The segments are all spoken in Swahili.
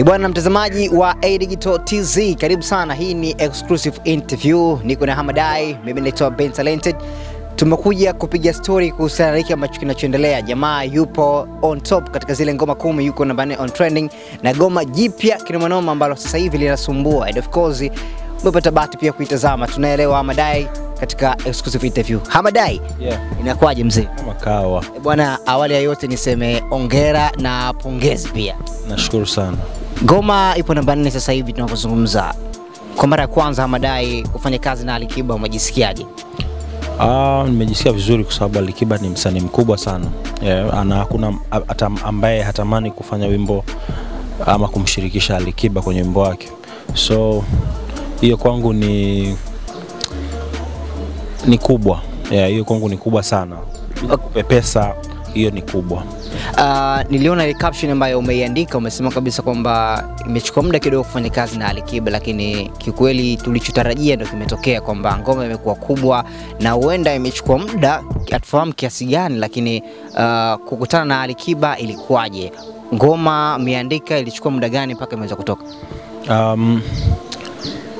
Bwana mtazamaji wa A Digital TZ, karibu sana. Hii ni exclusive interview. Niko na Hamadai, mimi naitwa Ben Talented. Tumekuja kupiga story kuhusu hiki ambacho kinachoendelea. Jamaa yupo on top katika zile ngoma 10, yuko namba 4 on trending, na ngoma jipya kinamanoma ambalo sasa hivi linasumbua. And of course, umepata bahati pia kuitazama. Tunaelewa Hamadai katika exclusive interview. Hamadai, yeah, inakuaje mzee? Kama kawa. Bwana, awali ya yote niseme ongera na pongezi pia. Nashukuru sana. Ngoma ipo namba 4 sasa hivi tunapozungumza. Kwa mara ya kwanza Hamadai kufanya kazi na Alikiba, umejisikiaje? Nimejisikia vizuri kwa sababu Alikiba ni msanii mkubwa sana. Yeah, ana hakuna ambaye hatamani kufanya wimbo ama kumshirikisha Alikiba kwenye wimbo wake. So hiyo kwangu ni kubwa. Yeah, hiyo kwangu ni kubwa sana. Okay. Pesa hiyo ni kubwa. Niliona ile caption ambayo umeiandika, umesema kabisa kwamba imechukua muda kidogo kufanya kazi na Alikiba, lakini kikweli tulichotarajia ndio kimetokea, kwamba ngoma imekuwa kubwa na huenda imechukua muda, hatufahamu kiasi gani, lakini kukutana na Alikiba ilikuwaje? Ngoma umeandika ilichukua muda gani mpaka imeweza kutoka?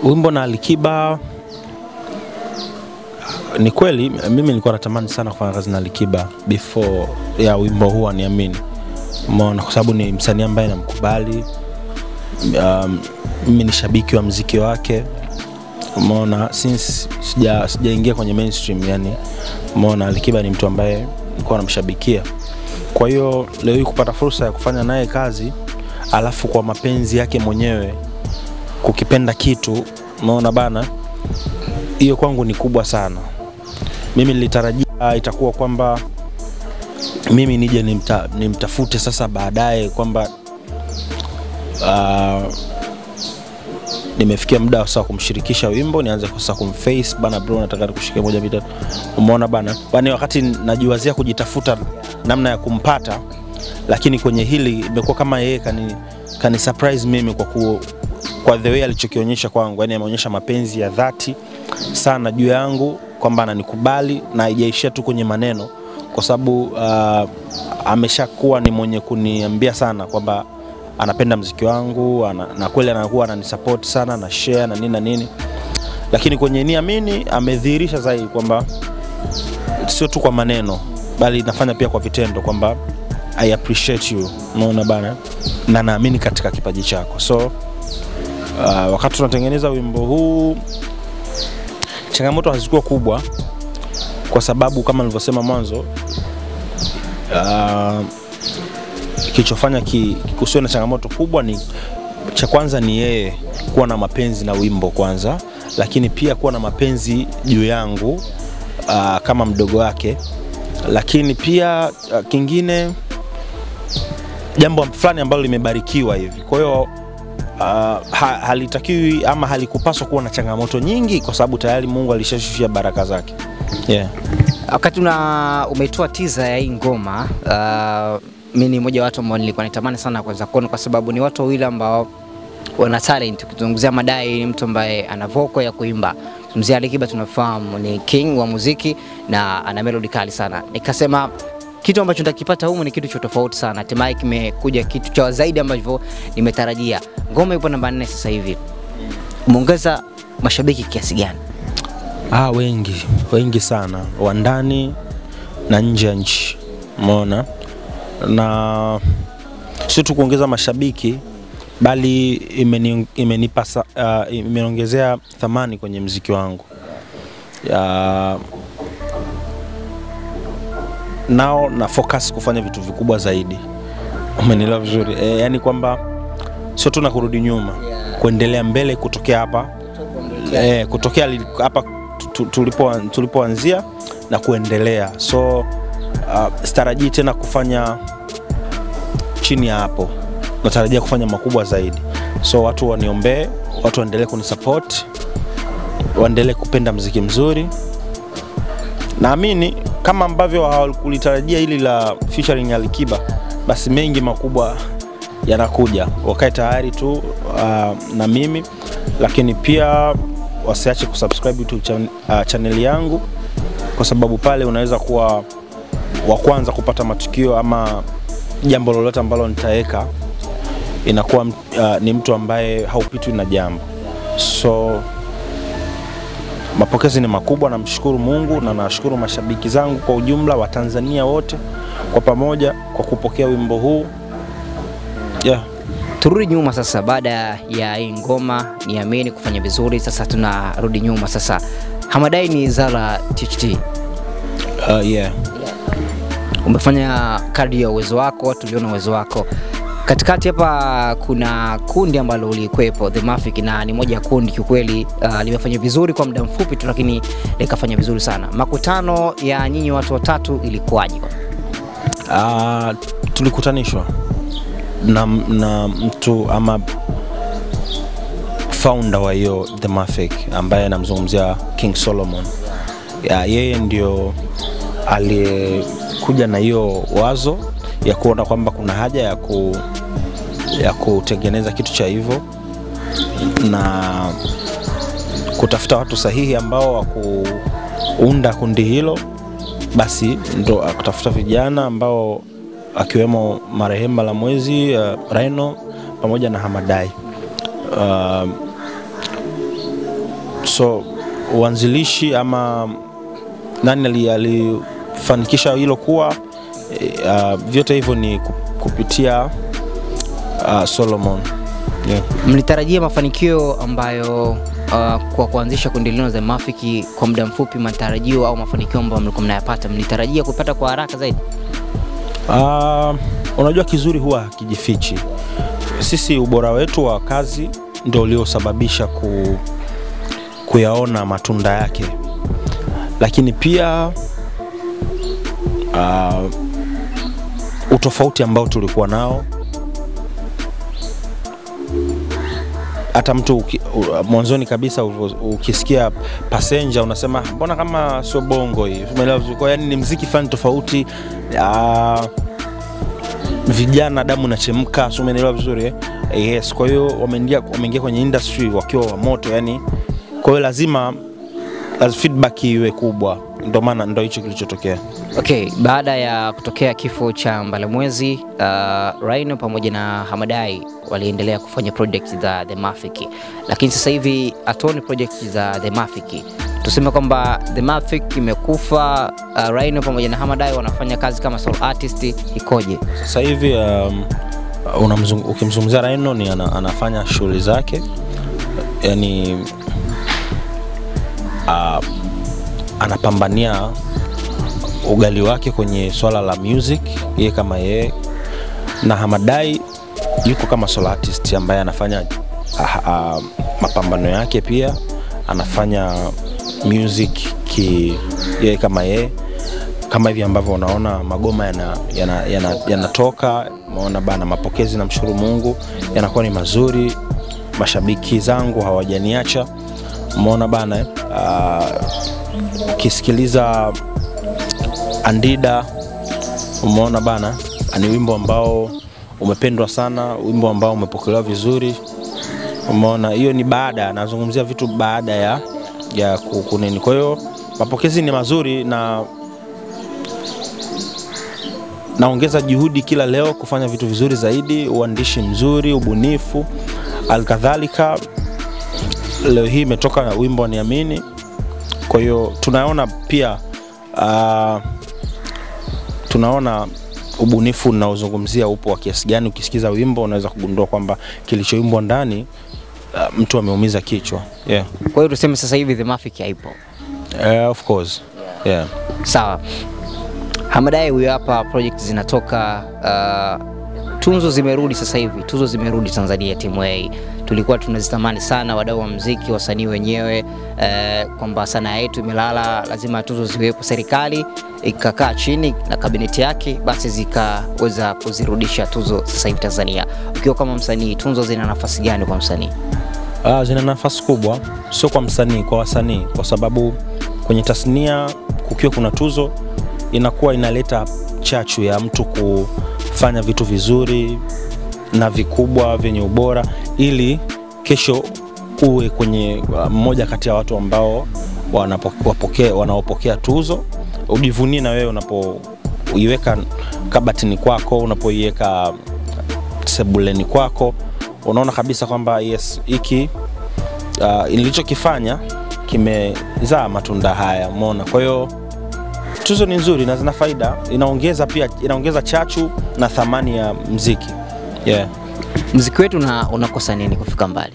Wimbo na Alikiba, ni kweli mimi nilikuwa natamani sana kufanya kazi na Alikiba before ya wimbo huu, niamini. Maana kwa sababu ni msanii ambaye namkubali, mimi ni shabiki wa muziki wake. Maana since sijaingia kwenye mainstream, yani maana Alikiba ni mtu ambaye nilikuwa namshabikia. Kwa hiyo leo hii kupata fursa ya kufanya naye kazi, alafu kwa mapenzi yake mwenyewe kukipenda kitu, maana bana, hiyo kwangu ni kubwa sana. Mimi nilitarajia itakuwa kwamba mimi nije nimtafute sasa baadaye, kwamba nimefikia muda wa kumshirikisha wimbo, nianze sasa kumface bana, bro nataka kushika moja vitatu. Umeona bana, bani wakati najiwazia kujitafuta namna ya kumpata, lakini kwenye hili imekuwa kama yeye kani surprise mimi kwa the way alichokionyesha kwangu. Yani ameonyesha mapenzi ya dhati sana juu yangu, kwamba ananikubali na haijaishia tu kwenye maneno, kwa sababu ameshakuwa ni mwenye kuniambia sana kwamba anapenda muziki wangu, na kweli anakuwa ananisupport sana na share na nini na nini. Lakini kwenye niamini amedhihirisha zaidi kwamba sio tu kwa maneno, bali nafanya pia kwa vitendo, kwamba I appreciate you, unaona bana, na naamini katika kipaji chako. So wakati tunatengeneza wimbo huu, changamoto hazikuwa kubwa, kwa sababu kama nilivyosema mwanzo, kilichofanya kusiwe na changamoto kubwa ni cha kwanza ni yeye kuwa na mapenzi na wimbo kwanza, lakini pia kuwa na mapenzi juu yangu kama mdogo wake. Lakini pia kingine jambo fulani ambalo limebarikiwa hivi. Kwa hiyo halitakiwi ama halikupaswa kuwa na changamoto nyingi, kwa sababu tayari Mungu alishashushia baraka zake. Yeah. Wakati umetoa teaser ya hii ngoma, mimi ni mmoja wa watu ambao nilikuwa natamani sana kwanza kuona, kwa sababu ni watu wawili ambao wana talent. Kuzungumzia Hamadai ni mtu ambaye ana vocal ya kuimba. Mzee Alikiba tunafahamu ni king wa muziki na ana melody kali sana. Nikasema kitu ambacho nitakipata huko ni kitu cha tofauti sana. Hatimaye kimekuja kitu cha zaidi ambacho nimetarajia. Ngoma ipo namba 4 sasa hivi. Muongeza mashabiki kiasi gani? Wengi, wengi sana, wa ndani na nje ya nchi. Umeona? Na sio tu kuongeza mashabiki, bali imeniongezea thamani kwenye muziki wangu. Nao na focus kufanya vitu vikubwa zaidi. Umenielewa vizuri? Yani kwamba sio tu na kurudi nyuma, kuendelea mbele, kutokea hapa, kutokea hapa tulipoanzia na kuendelea. So sitarajii tena kufanya chini ya hapo, natarajia kufanya makubwa zaidi. So watu waniombee, watu waendelee kunisupport, waendelee kupenda muziki mzuri. Naamini kama ambavyo hawalitarajia hili la featuring Alikiba, basi mengi makubwa yanakuja. Wakae tayari tu na mimi, lakini pia wasiache kusubscribe YouTube channel yangu, kwa sababu pale unaweza kuwa wa kwanza kupata matukio ama jambo lolote ambalo nitaweka. inakuwa ni mtu ambaye haupitwi na jambo. So mapokezi ni makubwa, na mshukuru Mungu na nashukuru mashabiki zangu kwa ujumla wa Tanzania wote kwa pamoja kwa kupokea wimbo huu. Turudi nyuma sasa, baada ya ngoma Niamini kufanya vizuri, sasa tunarudi nyuma sasa. Hamadai ni Zara THT. Umefanya kadri ya uwezo wako, tuliona uwezo wako. Katikati hapa kuna kundi ambalo ulikuepo, The Mafik, na ni moja kundi kiukweli limefanya vizuri kwa muda mfupi tu, lakini likafanya vizuri sana. Makutano ya nyinyi watu watatu ilikuwaje? Tulikutanishwa na mtu ama founder wa hiyo The Mafik ambaye namzungumzia, King Solomon. Yeye ndio alikuja na hiyo wazo ya kuona kwamba kuna haja ya kutengeneza kitu cha hivyo na kutafuta watu sahihi ambao wakuunda kundi hilo. Basi ndo kutafuta vijana ambao akiwemo marehemu la mwezi Reno pamoja na Hamadai. So uanzilishi ama nani alifanikisha hilo kuwa vyote hivyo ni kupitia Solomon. Mlitarajia mafanikio ambayo kwa kuanzisha kundi lino za Mafiki kwa muda mfupi, matarajio au mafanikio ambayo mlikuwa mnayapata mlitarajia kupata kwa haraka zaidi? Unajua kizuri huwa kijifichi. Sisi ubora wetu wa kazi ndio uliosababisha kuyaona matunda yake. Lakini pia utofauti ambao tulikuwa nao, hata mtu mwanzoni kabisa ukisikia Passenger unasema mbona kama sio bongo hii, umeelewa? Yaani ni muziki fan tofauti, vijana damu na chemka, umeelewa vizuri Yes, kwa hiyo wameingia kwenye industry wakiwa wa moto, yani kwa hiyo lazima feedback iwe kubwa. Ndio maana ndio hicho kilichotokea. Okay, baada ya kutokea kifo cha Mbalamwezi, Rhino pamoja na Hamadai waliendelea kufanya project za The Mafik. Lakini sasa hivi atoni project za The Mafik. Tuseme kwamba The Mafik imekufa, Rhino pamoja na Hamadai wanafanya kazi kama solo artist, ikoje? Sasa hivi ukimzungumzia Rhino ni anafanya shughuli zake. Yani anapambania ugali wake kwenye swala la music yeye kama yeye, na Hamadai yuko kama solo artist ambaye anafanya mapambano yake, pia anafanya music yeye kama yeye, kama hivi ambavyo unaona magoma yanatoka maona bana. Mapokezi na mshukuru Mungu yanakuwa ni mazuri, mashabiki zangu hawajaniacha, umeona bana. Kisikiliza Andida, umeona bana, ni wimbo ambao umependwa sana, wimbo ambao umepokelewa vizuri, umeona. Hiyo ni baada, nazungumzia vitu baada ya kunini. Kwa hiyo mapokezi ni mazuri, na naongeza juhudi kila leo kufanya vitu vizuri zaidi, uandishi mzuri, ubunifu. Alkadhalika leo hii imetoka na wimbo Niamini. Kwa hiyo tunaona pia tunaona ubunifu unaozungumzia upo wa kiasi gani. Ukisikiza wimbo unaweza kugundua kwamba kilichoimbwa ndani mtu ameumiza kichwa. Kwa hiyo tuseme sasa hivi The Mafik haipo. Of course. Sawa. Hamadai huyu hapa, project zinatoka, tunzo zimerudi sasa hivi, tunzo zimerudi Tanzania, timu A. Tulikuwa tunazitamani sana, wadau wa muziki, wasanii wenyewe, kwamba sanaa yetu imelala, lazima tunzo ziwepo. Serikali ikakaa chini na kabineti yake, basi zikaweza kuzirudisha tunzo sasa hivi Tanzania. Ukiwa kama msanii, tunzo zina nafasi gani kwa msanii? Zina nafasi kubwa, sio kwa msanii, kwa wasanii, kwa sababu kwenye tasnia kukiwa kuna tuzo inakuwa inaleta chachu ya mtu kufanya vitu vizuri na vikubwa vyenye ubora, ili kesho uwe kwenye mmoja kati ya watu ambao wanaopokea tuzo. Ujivunie na wewe unapoiweka kabatini kwako, unapoiweka sebuleni kwako, unaona kabisa kwamba yes, hiki ilichokifanya kimezaa matunda haya, umeona. Kwa hiyo tuzo ni nzuri na zina faida, inaongeza pia chachu na thamani ya muziki. Yeah. Muziki wetu unakosa nini kufika mbali?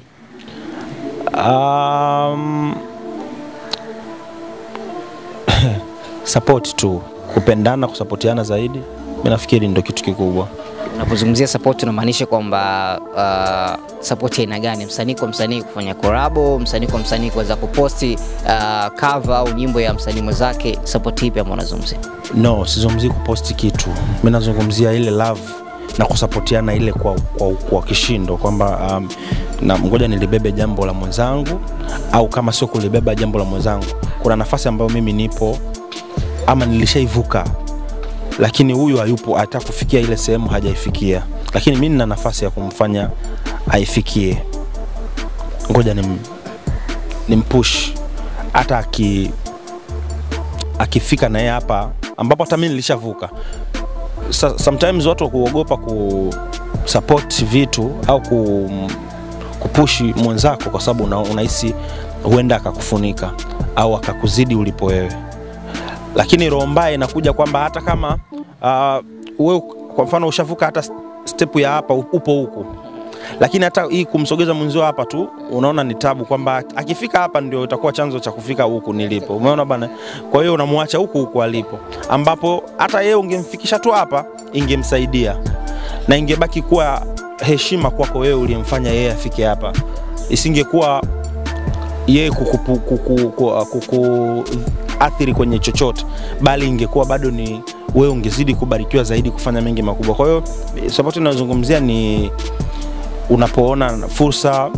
Support tu, kupendana, kusapotiana zaidi. Mimi nafikiri ndio kitu kikubwa. Unapozungumzia support unamaanisha kwamba support ya aina gani? Msanii kwa msanii kufanya collabo, msanii kwa msanii kuweza kuposti cover au nyimbo ya msanii mwenzake, support ipi ambayo unazungumzia? No, sizungumzii kuposti kitu. Mimi nazungumzia ile love na kusapotiana ile kwa kishindo kwamba na ngoja nilibebe jambo la mwenzangu, au kama sio kulibeba jambo la mwenzangu, kuna nafasi ambayo mimi nipo ama nilishaivuka, lakini huyu hayupo, hata kufikia ile sehemu hajaifikia, lakini mimi nina nafasi ya kumfanya aifikie. Ngoja nimpush hata akifika naye hapa ambapo hata mimi nilishavuka. Sometimes watu kuogopa ku support vitu au kupushi mwenzako kwa sababu unahisi huenda akakufunika au akakuzidi ulipo wewe. Lakini roho mbaya inakuja kwamba hata kama wewe kwa mfano ushavuka hata step ya hapa, upo huko, lakini hata hii kumsogeza mwanzo hapa tu unaona ni tabu, kwamba akifika hapa ndio itakuwa chanzo cha kufika huku nilipo, umeona bana. Kwa hiyo unamwacha huku alipo, ambapo hata yeye ungemfikisha tu hapa ingemsaidia na ingebaki kuwa heshima kwako wewe uliyemfanya yeye afike hapa, isingekuwa yeye athiri kwenye chochote, bali ingekuwa bado ni wewe ungezidi kubarikiwa zaidi kufanya mengi makubwa. Kwa hiyo support ninazungumzia ni unapoona fursa